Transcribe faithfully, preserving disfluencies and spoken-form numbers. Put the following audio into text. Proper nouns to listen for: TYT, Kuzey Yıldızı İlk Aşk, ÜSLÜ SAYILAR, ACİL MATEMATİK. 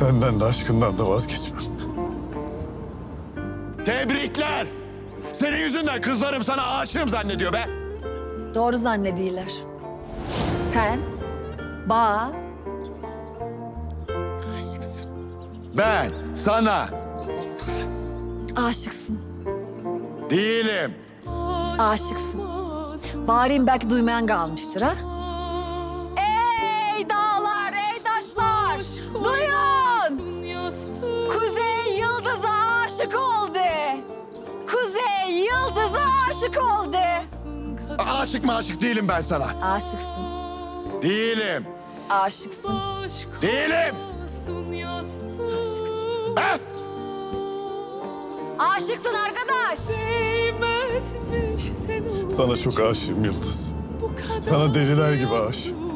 Senden de aşkından da vazgeçmem. Tebrikler! Senin yüzünden kızlarım sana aşığım zannediyor be. Doğru zannediyorlar. Sen bana aşıksın. Ben sana aşıksın. Değilim. Aşıksın. Bağırayım, belki duymayan kalmıştır ha. Ey dağlar, ey taşlar! Duyun! Kuzey Yıldız'a aşık oldu. Kuzey Yıldız'a aşık oldu. Aşık mı aşık değilim ben sana. Aşıksın. Değilim. Aşıksın. Değilim. Aşıksın. Ha? Aşıksın arkadaş. Sana çok aşığım Yıldız. Sana deliler gibi aşığım.